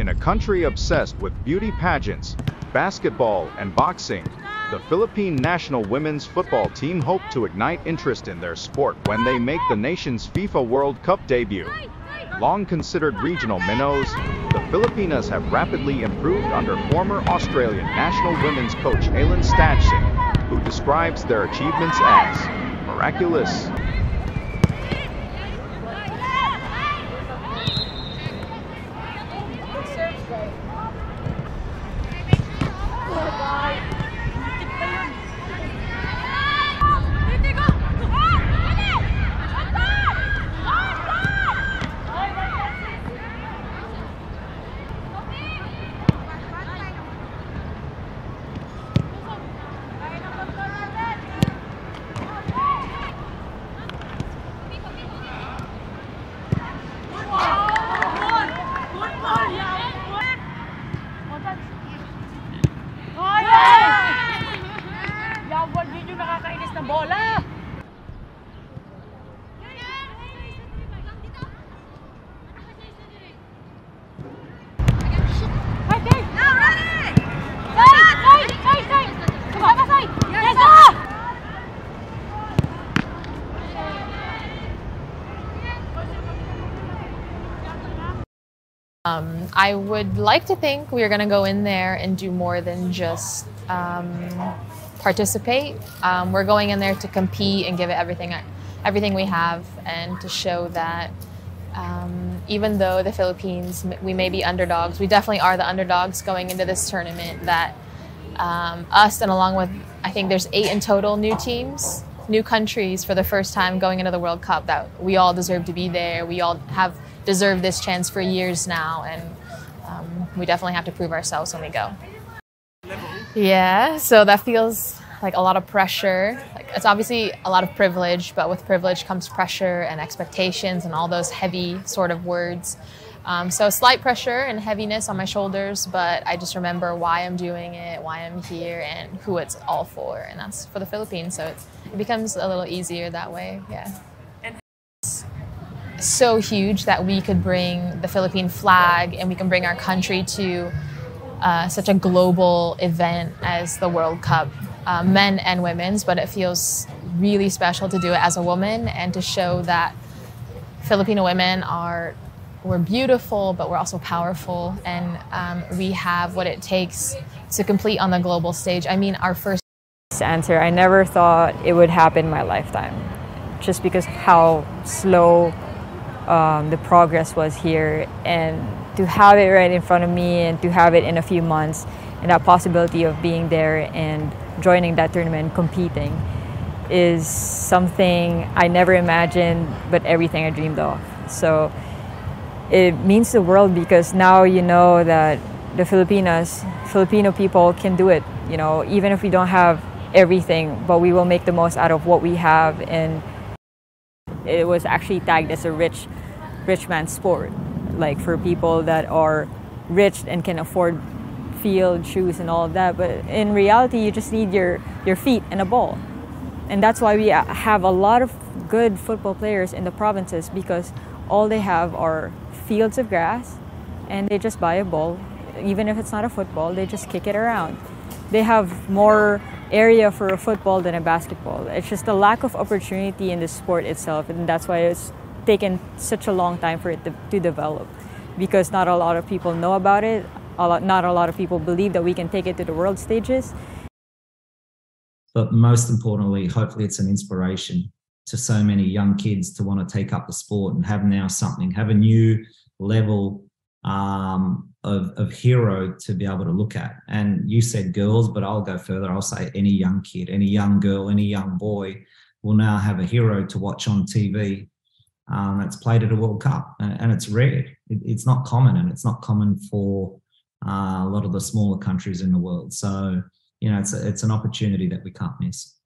In a country obsessed with beauty pageants, basketball, and boxing, the Philippine national women's football team hope to ignite interest in their sport when they make the nation's FIFA World Cup debut. Long considered regional minnows, the Filipinas have rapidly improved under former Australian national women's coach Alen Stajcic, who describes their achievements as miraculous. Bola! I would like to think we are going to go in there and do more than just participate. We're going in there to compete and give it everything we have, and to show that even though the Philippines, we may be underdogs, we definitely are the underdogs going into this tournament, that us, and along with, I think there's 8 in total, new teams, new countries for the first time going into the World Cup, that we all deserve to be there. We all have deserved this chance for years now, and we definitely have to prove ourselves when we go. Yeah, so that feels like a lot of pressure. Like, it's obviously a lot of privilege, but with privilege comes pressure and expectations and all those heavy sort of words. So slight pressure and heaviness on my shoulders, but I just remember why I'm doing it, why I'm here, and who it's all for, and that's for the Philippines. So it becomes a little easier that way, yeah. It's so huge that we could bring the Philippine flag and we can bring our country to such a global event as the World Cup, men and women's, but it feels really special to do it as a woman and to show that Filipino women we're beautiful, but we're also powerful, and we have what it takes to compete on the global stage. I mean, our first answer, I never thought it would happen in my lifetime, just because of how slow the progress was here, and to have it right in front of me and to have it in a few months, and that possibility of being there and joining that tournament, competing, is something I never imagined, but everything I dreamed of. So it means the world, because now you know that the Filipino people can do it. You know, even if we don't have everything, but we will make the most out of what we have. And it was actually tagged as a rich man's sport, like for people that are rich and can afford field shoes and all of that. But in reality, you just need your feet and a ball. And that's why we have a lot of good football players in the provinces, because all they have are fields of grass and they just buy a ball. Even if it's not a football, they just kick it around. They have more area for a football than a basketball. It's just a lack of opportunity in the sport itself, and that's why it's taken such a long time for it to develop, because not a lot of people know about it, not a lot of people believe that we can take it to the world stages. But most importantly, hopefully it's an inspiration to so many young kids to want to take up the sport and have now something, have a new level of hero to be able to look at. And you said girls, but I'll go further. I'll say any young kid, any young girl, any young boy will now have a hero to watch on TV. It's played at a World Cup, and it's rare. It's not common, and it's not common for a lot of the smaller countries in the world. So, you know, it's an opportunity that we can't miss.